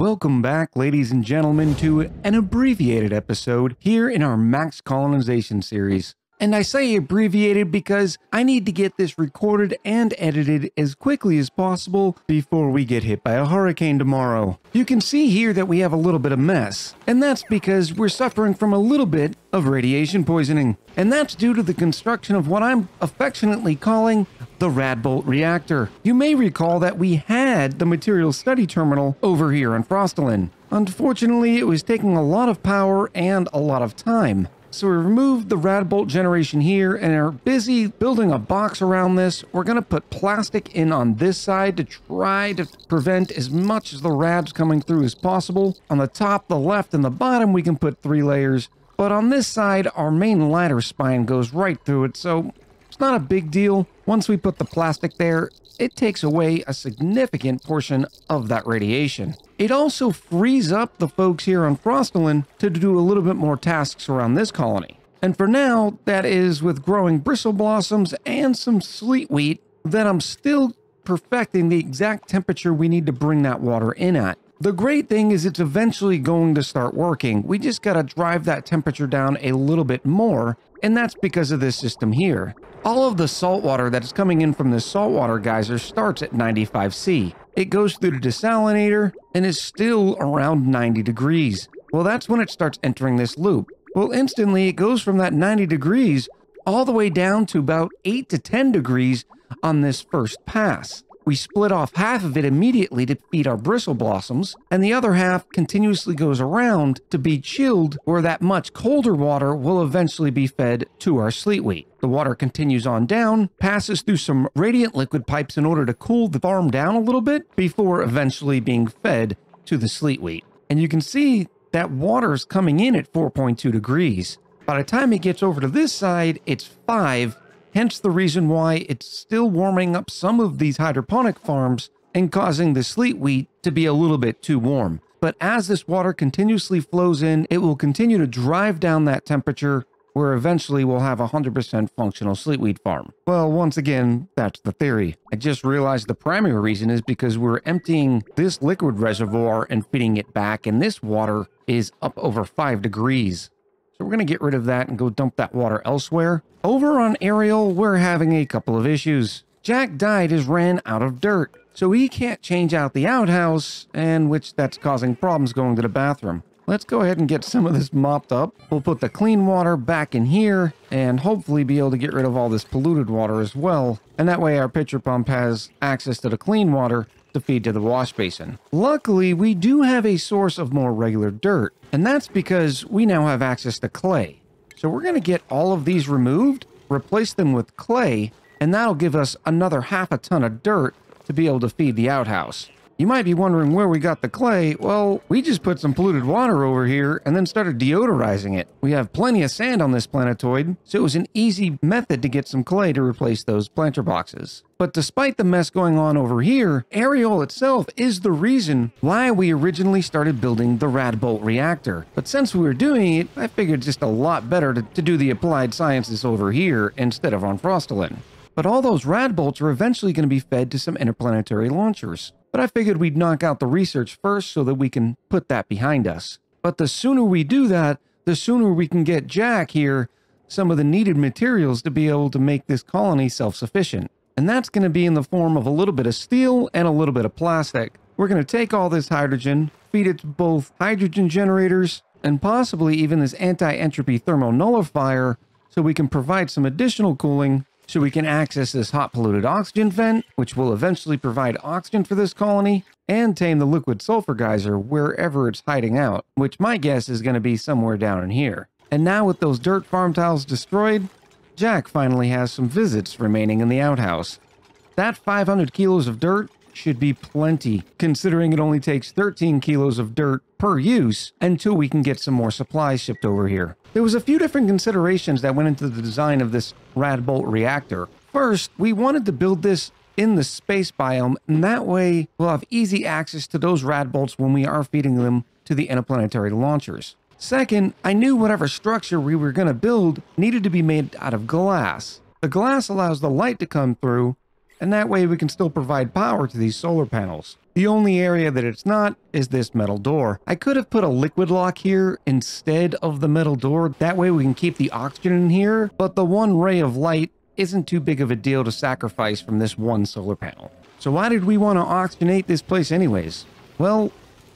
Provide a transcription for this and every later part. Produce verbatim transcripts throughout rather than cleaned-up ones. Welcome back, ladies and gentlemen, to an abbreviated episode here in our Max Colonization series. And I say abbreviated because I need to get this recorded and edited as quickly as possible before we get hit by a hurricane tomorrow. You can see here that we have a little bit of mess, and that's because we're suffering from a little bit of radiation poisoning. And that's due to the construction of what I'm affectionately calling the Radbolt reactor. You may recall that we had the material study terminal over here in Frostolin. Unfortunately, it was taking a lot of power and a lot of time. So we removed the Radbolt generation here and are busy building a box around this. We're going to put plastic in on this side to try to prevent as much as the rads coming through as possible. On the top, the left, and the bottom, we can put three layers. But on this side, our main ladder spine goes right through it, so it's not a big deal. Once we put the plastic there, it takes away a significant portion of that radiation. It also frees up the folks here on Frostolin to do a little bit more tasks around this colony. And for now, that is with growing bristle blossoms and some sleetweed that I'm still perfecting the exact temperature we need to bring that water in at. The great thing is it's eventually going to start working. We just gotta drive that temperature down a little bit more, and that's because of this system here. All of the salt water that's coming in from this saltwater geyser starts at ninety-five C. It goes through the desalinator and is still around ninety degrees. Well, that's when it starts entering this loop. Well, instantly it goes from that ninety degrees all the way down to about eight to ten degrees on this first pass. We split off half of it immediately to feed our bristle blossoms, and the other half continuously goes around to be chilled, where that much colder water will eventually be fed to our sleetweed. The water continues on down, passes through some radiant liquid pipes in order to cool the farm down a little bit before eventually being fed to the sleetweed. And you can see that water is coming in at four point two degrees. By the time it gets over to this side, it's five. Hence the reason why it's still warming up some of these hydroponic farms and causing the sleetweed to be a little bit too warm. But as this water continuously flows in, it will continue to drive down that temperature, where eventually we'll have a one hundred percent functional sleetweed farm. Well, once again, that's the theory. I just realized the primary reason is because we're emptying this liquid reservoir and feeding it back, and this water is up over five degrees. So we're going to get rid of that and go dump that water elsewhere. Over on Ariel, we're having a couple of issues. Jack dyed his ran out of dirt, so he can't change out the outhouse, and which that's causing problems going to the bathroom. Let's go ahead and get some of this mopped up. We'll put the clean water back in here and hopefully be able to get rid of all this polluted water as well. And that way our pitcher pump has access to the clean water to feed to the wash basin. Luckily, we do have a source of more regular dirt, and that's because we now have access to clay. So we're going to get all of these removed, replace them with clay, and that'll give us another half a ton of dirt to be able to feed the outhouse. You might be wondering where we got the clay. Well, we just put some polluted water over here and then started deodorizing it. We have plenty of sand on this planetoid, so it was an easy method to get some clay to replace those planter boxes. But despite the mess going on over here, Ariel itself is the reason why we originally started building the Radbolt reactor. But since we were doing it, I figured just a lot better to, to do the applied sciences over here instead of on Frostolin. But all those Radbolts are eventually going to be fed to some interplanetary launchers. But I figured we'd knock out the research first so that we can put that behind us. But the sooner we do that, the sooner we can get Jack here some of the needed materials to be able to make this colony self-sufficient. And that's going to be in the form of a little bit of steel and a little bit of plastic. We're going to take all this hydrogen, feed it to both hydrogen generators, and possibly even this anti-entropy thermo nullifier, so we can provide some additional cooling, so we can access this hot polluted oxygen vent, which will eventually provide oxygen for this colony, and tame the liquid sulfur geyser wherever it's hiding out, which my guess is going to be somewhere down in here. And now with those dirt farm tiles destroyed, Jack finally has some visits remaining in the outhouse. That five hundred kilos of dirt should be plenty, considering it only takes thirteen kilos of dirt per use until we can get some more supplies shipped over here. There was a few different considerations that went into the design of this Radbolt reactor. First, we wanted to build this in the space biome, and that way we'll have easy access to those Radbolts when we are feeding them to the interplanetary launchers. Second, I knew whatever structure we were going to build needed to be made out of glass. The glass allows the light to come through, and that way we can still provide power to these solar panels. The only area that it's not is this metal door. I could have put a liquid lock here instead of the metal door. That way we can keep the oxygen in here, but the one ray of light isn't too big of a deal to sacrifice from this one solar panel. So why did we want to oxygenate this place anyways? Well,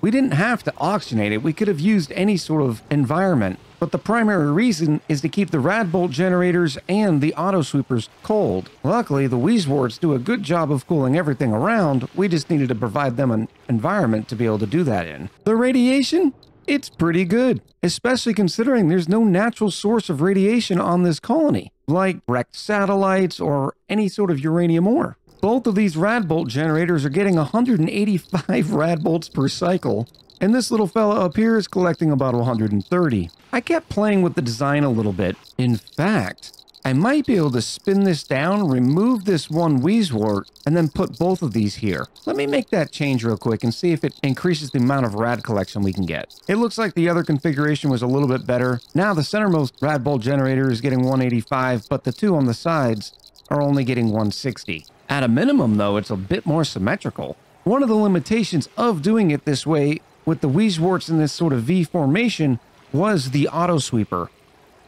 we didn't have to oxygenate it. We could have used any sort of environment, but the primary reason is to keep the radbolt generators and the auto sweepers cold. Luckily, the Wheezeworts do a good job of cooling everything around. We just needed to provide them an environment to be able to do that in. The radiation? It's pretty good, especially considering there's no natural source of radiation on this colony, like wrecked satellites or any sort of uranium ore. Both of these radbolt generators are getting one hundred eighty-five radbolts per cycle, and this little fella up here is collecting about one hundred thirty. I kept playing with the design a little bit. In fact, I might be able to spin this down, remove this one Wheezewort, and then put both of these here. Let me make that change real quick and see if it increases the amount of rad collection we can get. It looks like the other configuration was a little bit better. Now the centermost radbolt generator is getting one eighty-five, but the two on the sides are only getting one sixty. At a minimum, though, it's a bit more symmetrical. One of the limitations of doing it this way with the Wheezeworts in this sort of V formation was the auto sweeper.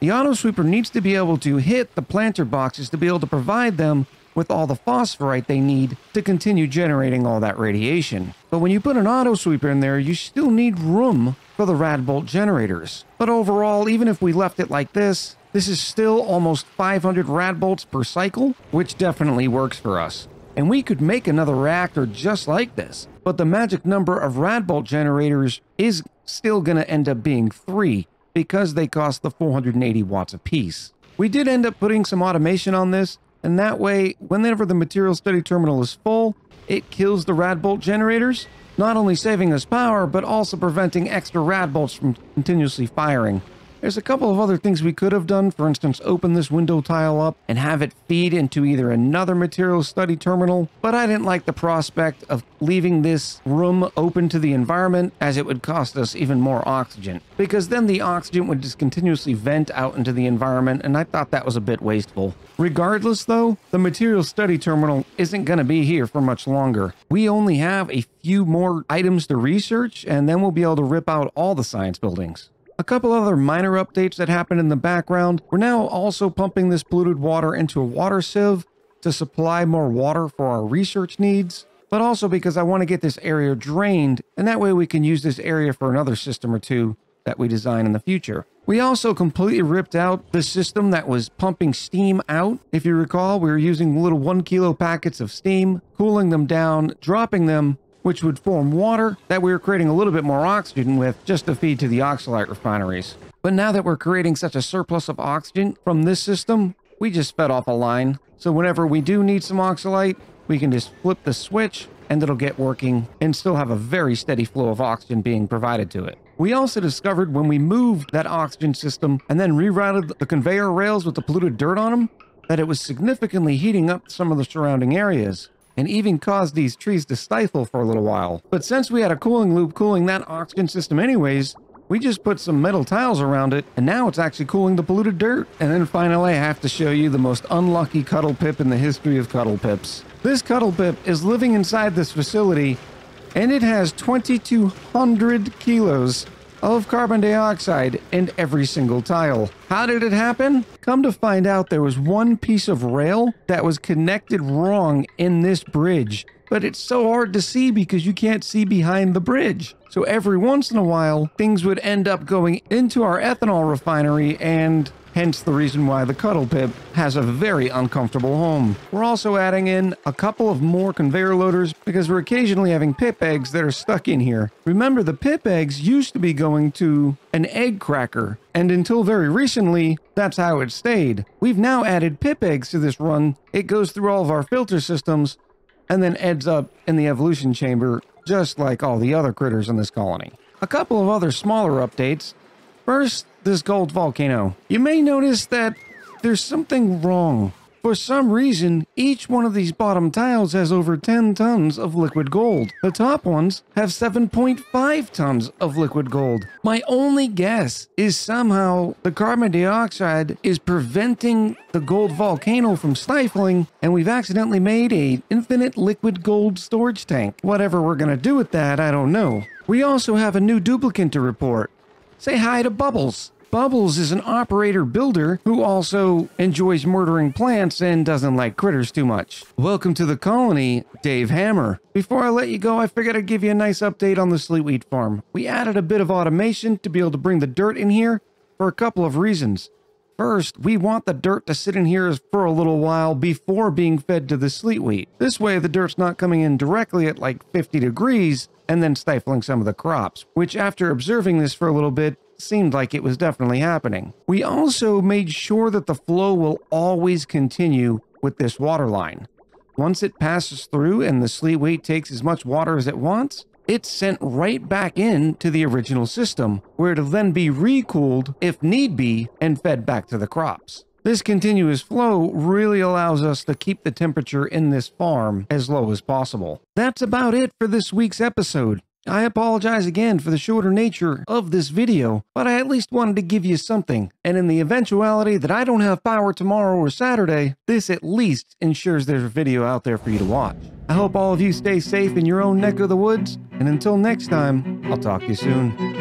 The auto sweeper needs to be able to hit the planter boxes to be able to provide them with all the phosphorite they need to continue generating all that radiation. But when you put an auto sweeper in there, you still need room for the radbolt generators. But overall, even if we left it like this, this is still almost five hundred radbolts per cycle, which definitely works for us. And we could make another reactor just like this, but the magic number of radbolt generators is still going to end up being three because they cost the four hundred eighty watts apiece. We did end up putting some automation on this, and that way, whenever the material study terminal is full, it kills the radbolt generators, not only saving us power, but also preventing extra radbolts from continuously firing. There's a couple of other things we could have done. For instance, open this window tile up and have it feed into either another material study terminal, but I didn't like the prospect of leaving this room open to the environment, as it would cost us even more oxygen, because then the oxygen would just continuously vent out into the environment, and I thought that was a bit wasteful. Regardless though, the material study terminal isn't going to be here for much longer. We only have a few more items to research, and then we'll be able to rip out all the science buildings. A couple other minor updates that happened in the background. We're now also pumping this polluted water into a water sieve to supply more water for our research needs, but also because I want to get this area drained, and that way we can use this area for another system or two that we design in the future. We also completely ripped out the system that was pumping steam out. If you recall, we were using little one kilo packets of steam, cooling them down, dropping them, which would form water that we were creating a little bit more oxygen with just to feed to the oxalate refineries. But now that we're creating such a surplus of oxygen from this system, we just fed off a line. So whenever we do need some oxalate, we can just flip the switch and it'll get working and still have a very steady flow of oxygen being provided to it. We also discovered when we moved that oxygen system and then rerouted the conveyor rails with the polluted dirt on them, that it was significantly heating up some of the surrounding areas, and even caused these trees to stifle for a little while. But since we had a cooling loop cooling that oxygen system anyways, we just put some metal tiles around it, and now it's actually cooling the polluted dirt. And then finally, I have to show you the most unlucky Cuddlepip in the history of Cuddlepips. This Cuddlepip is living inside this facility, and it has twenty-two hundred kilos of carbon dioxide in every single tile. How did it happen? Come to find out, there was one piece of rail that was connected wrong in this bridge, but it's so hard to see because you can't see behind the bridge. So every once in a while, things would end up going into our ethanol refinery, and hence the reason why the Cuddlepip has a very uncomfortable home. We're also adding in a couple of more conveyor loaders because we're occasionally having pip eggs that are stuck in here. Remember, the pip eggs used to be going to an egg cracker, and until very recently, that's how it stayed. We've now added pip eggs to this run. It goes through all of our filter systems and then ends up in the evolution chamber, just like all the other critters in this colony. A couple of other smaller updates. First, this gold volcano. You may notice that there's something wrong For some reason, each one of these bottom tiles has over ten tons of liquid gold. The top ones have seven point five tons of liquid gold. My only guess is somehow the carbon dioxide is preventing the gold volcano from stifling, and we've accidentally made an infinite liquid gold storage tank. Whatever we're gonna do with that, I don't know. We also have a new duplicate to report. Say hi to Bubbles. Bubbles is an operator builder who also enjoys murdering plants and doesn't like critters too much. Welcome to the colony, Dave Hammer. Before I let you go, I figured I'd give you a nice update on the Sleetweed farm. We added a bit of automation to be able to bring the dirt in here for a couple of reasons. First, we want the dirt to sit in here for a little while before being fed to the Sleetweed. This way, the dirt's not coming in directly at like fifty degrees and then stifling some of the crops, which after observing this for a little bit, seemed like it was definitely happening. We also made sure that the flow will always continue with this water line. Once it passes through and the Sleetweed takes as much water as it wants, it's sent right back in to the original system, where it'll then be recooled if need be and fed back to the crops. This continuous flow really allows us to keep the temperature in this farm as low as possible. That's about it for this week's episode. I apologize again for the shorter nature of this video, but I at least wanted to give you something, and in the eventuality that I don't have power tomorrow or Saturday, this at least ensures there's a video out there for you to watch. I hope all of you stay safe in your own neck of the woods, and until next time, I'll talk to you soon.